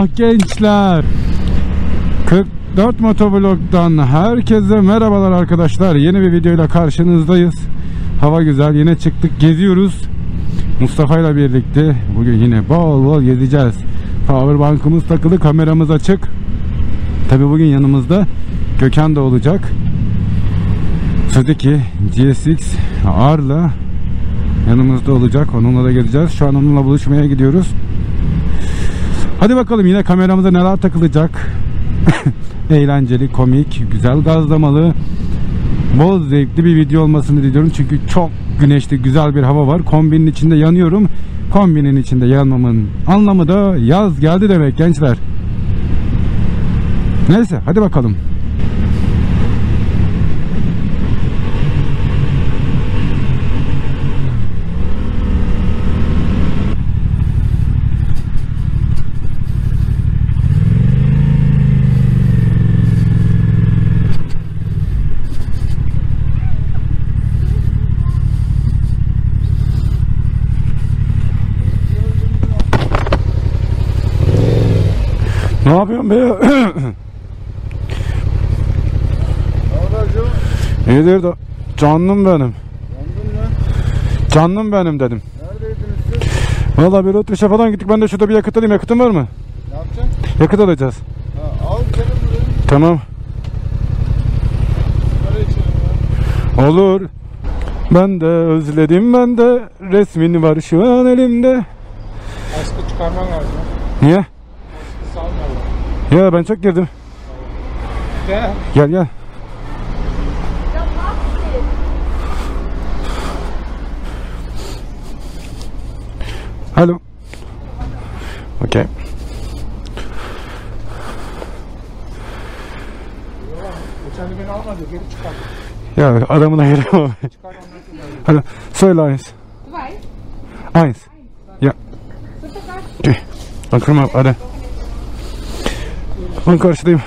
Ah gençler, 44 Motovlog'dan herkese merhabalar arkadaşlar. Yeni bir videoyla karşınızdayız. Hava güzel, yine çıktık, geziyoruz Mustafa ile birlikte. Bugün yine bol bol gezeceğiz. Power bankımız takılı, kameramız açık. Tabi bugün yanımızda Gökhan da olacak. Suzuki GSX-R'la yanımızda olacak, onunla da gezeceğiz. Şu an onunla buluşmaya gidiyoruz. Hadi bakalım yine kameramıza neler takılacak. Eğlenceli, komik, güzel, gazlamalı, bol zevkli bir video olmasını diliyorum. Çünkü çok güneşli, güzel bir hava var. Kombinin içinde yanıyorum. Kombinin içinde yanmamın anlamı da yaz geldi demek gençler. Neyse hadi bakalım. Ne yapıyorsun be? Ne haber canım? İyidir de canım benim. Yandın mı? Canım benim dedim. Neredeydiniz siz? Valla bir otobüse falan gittik, ben de şurada bir yakıt alayım. Yakıtın var mı? Ne yapacaksın? Yakıt alacağız. Ha, al canım buraya. Tamam. Nereye içelim ya? Olur. Ben de özledim, ben de resmin var şu an elimde. Askı çıkarman lazım. Niye? Ya ben çok girdim. Gel. Gel gel. Alo. Okay. Uçanı beni almadı, geri çıkar. Ya adamına gerek var. Çıkar ondan sonra. Söyle Aynes. Aynes. Ya. Bakırma abi, hadi. Ben karşıdayım.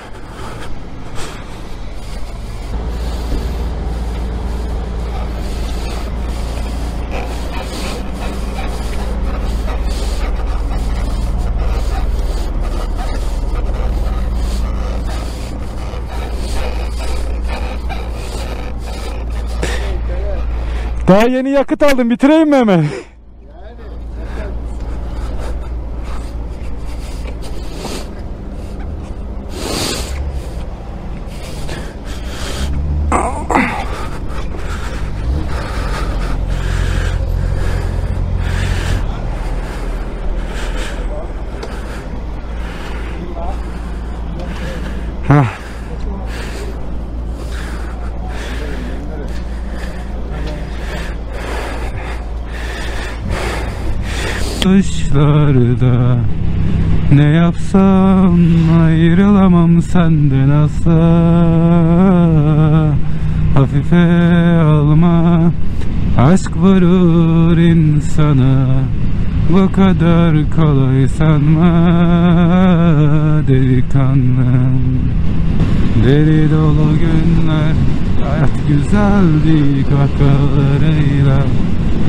Daha yeni yakıt aldım, bitireyim mi hemen? Dışlarda ne yapsam ayrılamam senden asla. Hafife alma, aşk varır insana. Bu kadar kolay sanma delikanlım. Deli dolu günler, hayat güzeldi, kahkahalarıyla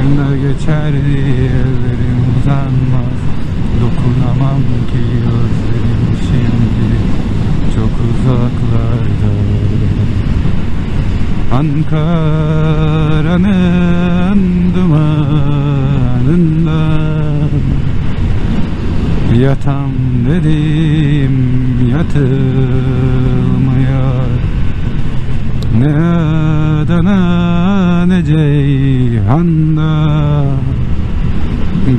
günler geçerdi, ellerim uzanmaz. Dokunamam ki özlerim şimdi çok uzaklarda. Ankara'nın dumanında yatam dedim, yatılmıyor. Ne Adana ne Ceyhan'da,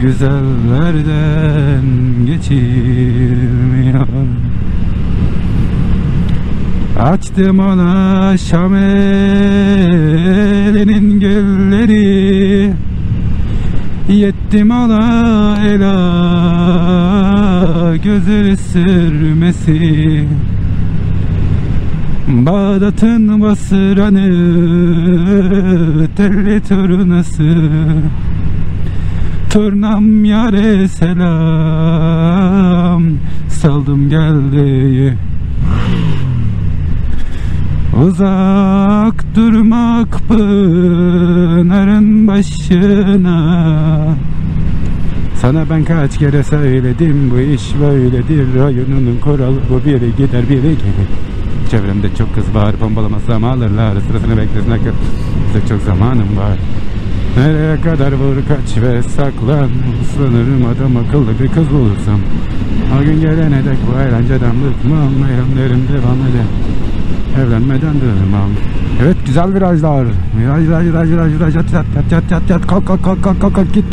güzellerden geçilmiyor. Açtım ona Şam elinin gülleri, yettim ona ela gözü sürmesi. Bağdat'ın basıranı, telli turnası, turnam yare selam, saldım geldi. Uzak durmak pınarın başına, Sana ben kaç kere söyledim, bu iş böyledir, rayonunun kuralı bu, biri gider biri gelir. Çevremde çok kız var, pompalamazsam alırlar, sırasını beklesinler ki size çok zamanım var. Nereye kadar vur kaç ve saklan, sanırım adam akıllı bir kız bulursam. O gün gelene dek bu eğlenceden bıkmam, meylemlerim devam eder, evlenmeden durmam. Evet, güzel virajlar, viraj, yat, kalk, git.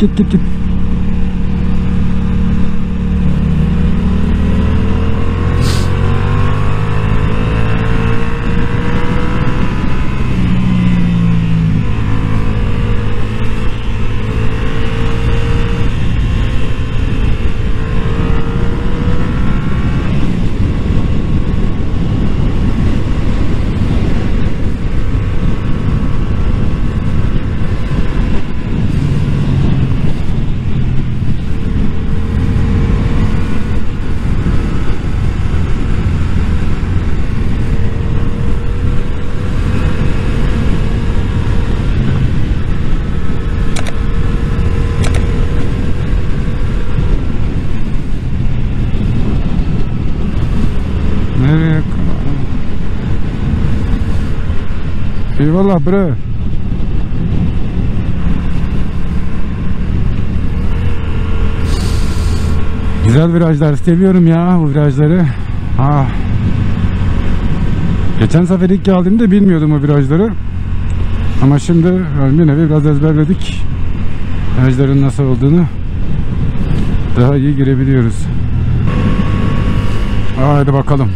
Eyvallah bre. Güzel virajlar, seviyorum ya bu virajları. Ah. Geçen sefer ilk geldiğimde bilmiyordum o virajları. Ama şimdi bir nevi biraz ezberledik virajların nasıl olduğunu. Daha iyi girebiliyoruz. Haydi bakalım.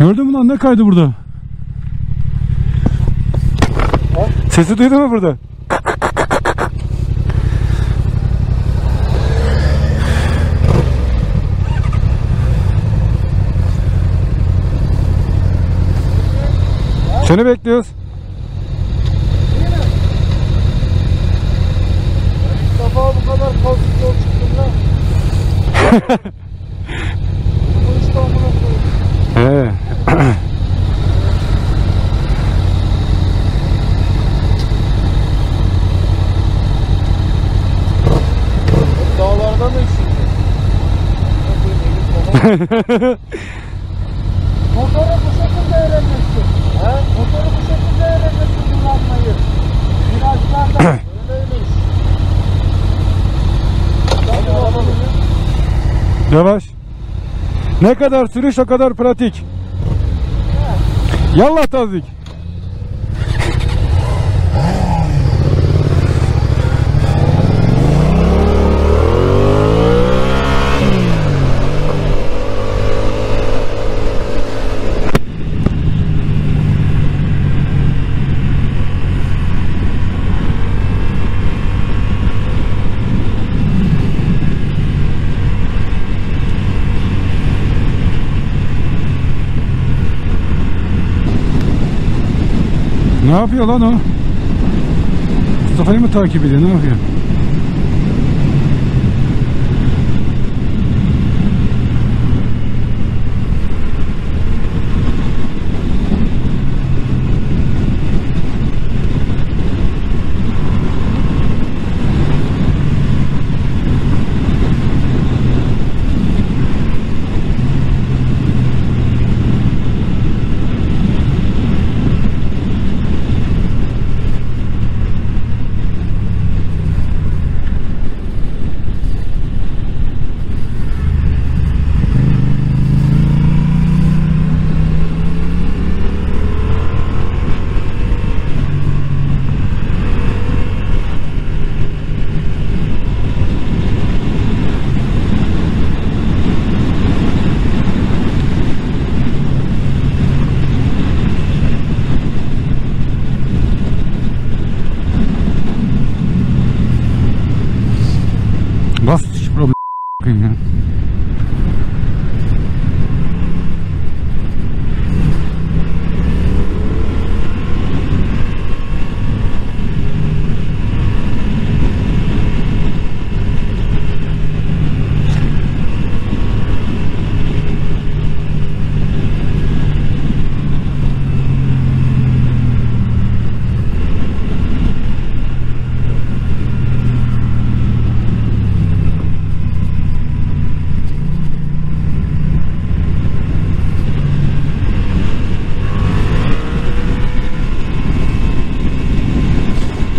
Gördün mü lan, ne kaydı burada? He? Sesi duydun mu burada? He? Seni bekliyoruz. Niye? Mustafa bu kadar kalkıp yol çıktın lan. Bu İstanbul'a koydum. He. Dağlardan da üşüdü. Motoru bu şekilde öğrenmişsin. Motoru bu şekilde öğrenmişsin kullanmayı. Virajlardan öyleymiş. Yavaş. Ne kadar sürüş o kadar pratik. Yallah tazik. Ne yapıyor lan o? Mustafa'yı mı takip ediyor? Ne yapıyor?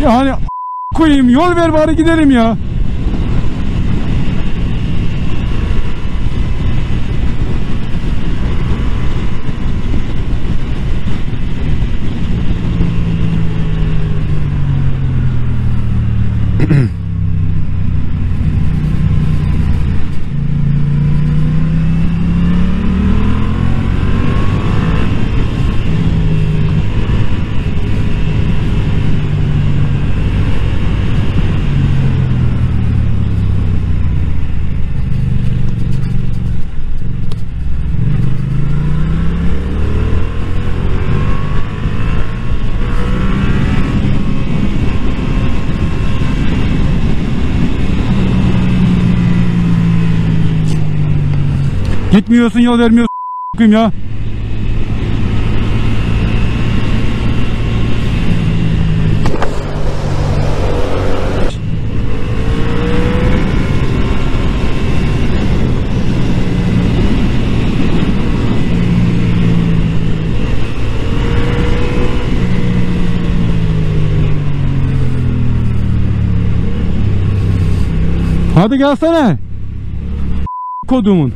Ya hani koyayım, yol ver bari gidelim ya. Gitmiyorsun, yol vermiyorsun ya. Hadi gelsene. Kodumun.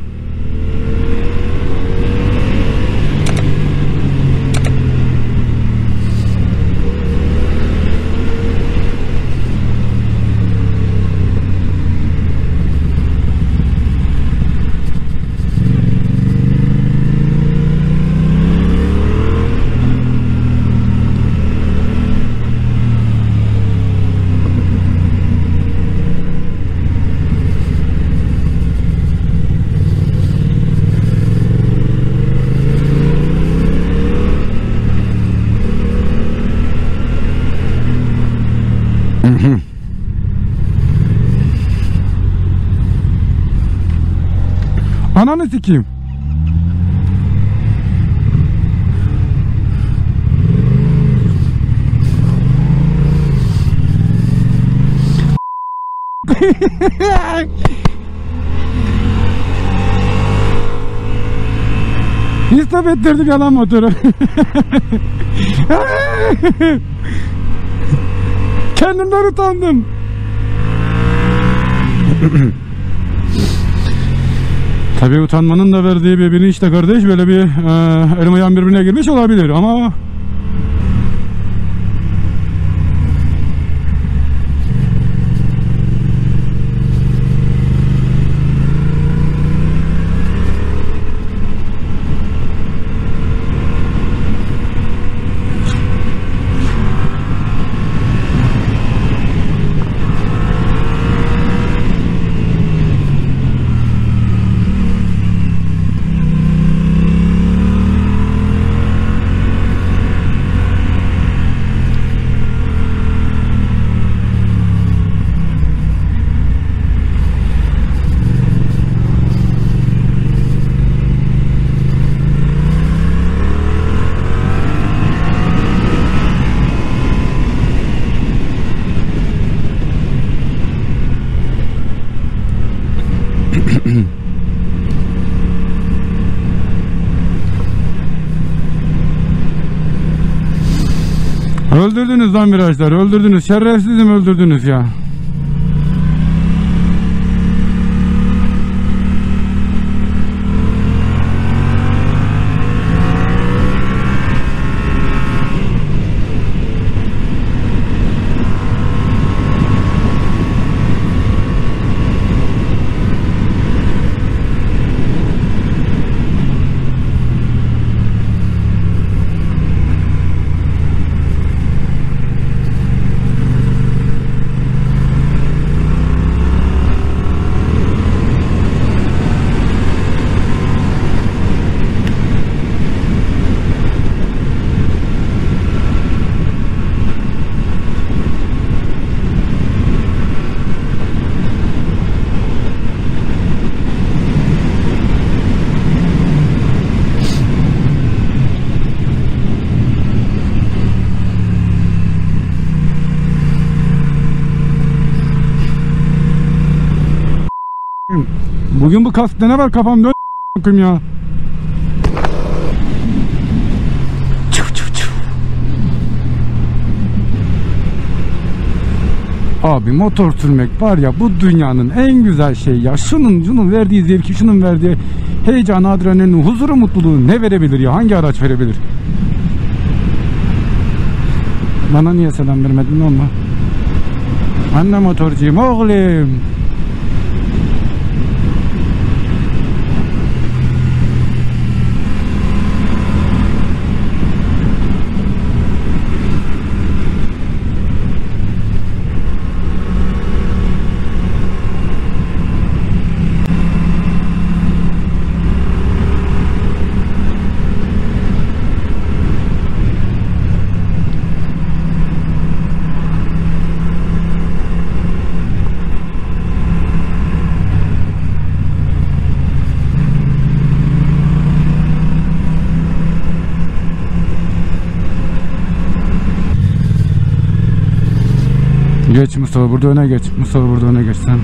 Ananı sikeyim. İstop ettirdim yalan motoru. Kendimden utandım. Tabii utanmanın da verdiği bir bilinç de kardeş, böyle bir elim ayağım birbirine girmiş olabilir ama Öldürdünüz lan virajları, öldürdünüz. Şerefsizim, öldürdünüz ya. Bugün bu kaskta ne var kafamda ya. Abi motor sürmek var ya, bu dünyanın en güzel şeyi ya. Şunun verdiği zevki, şunun verdiği heyecan, adrenalin, huzuru, mutluluğu ne verebilir ya? Hangi araç verebilir? Bana niye selam vermedin ama? Anne motorcuyum oğlum. Geç Mustafa, burada öne geç. Mustafa burada öne geç sen.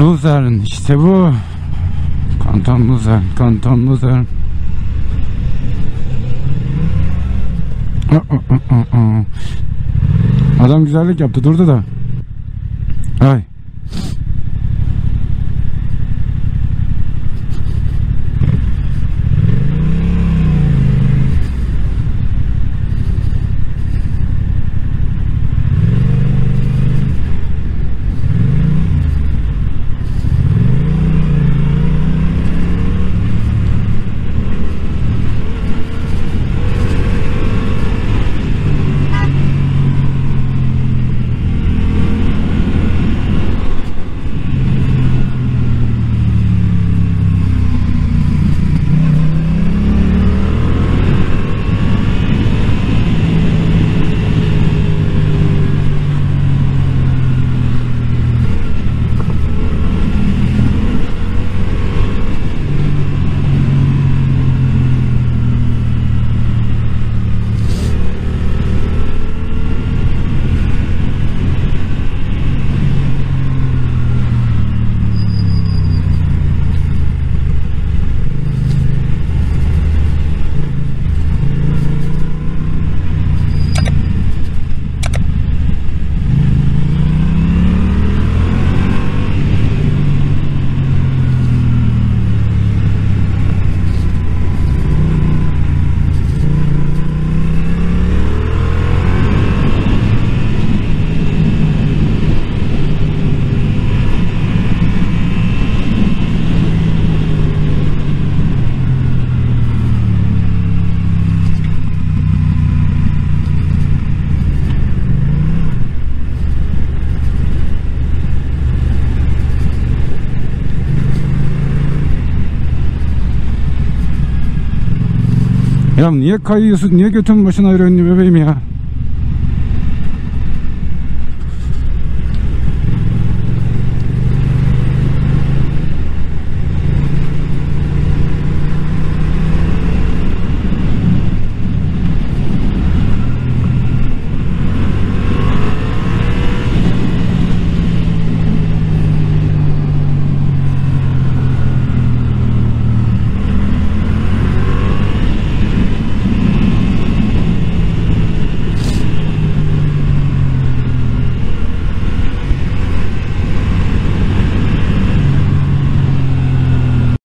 Luzer'in işte bu. Kanton Luzer, Kanton Luzer. Adam güzellik yaptı, durdu da. Ay. Ya niye kayıyorsun? Niye götün başına ayrı önlü bebeğim ya?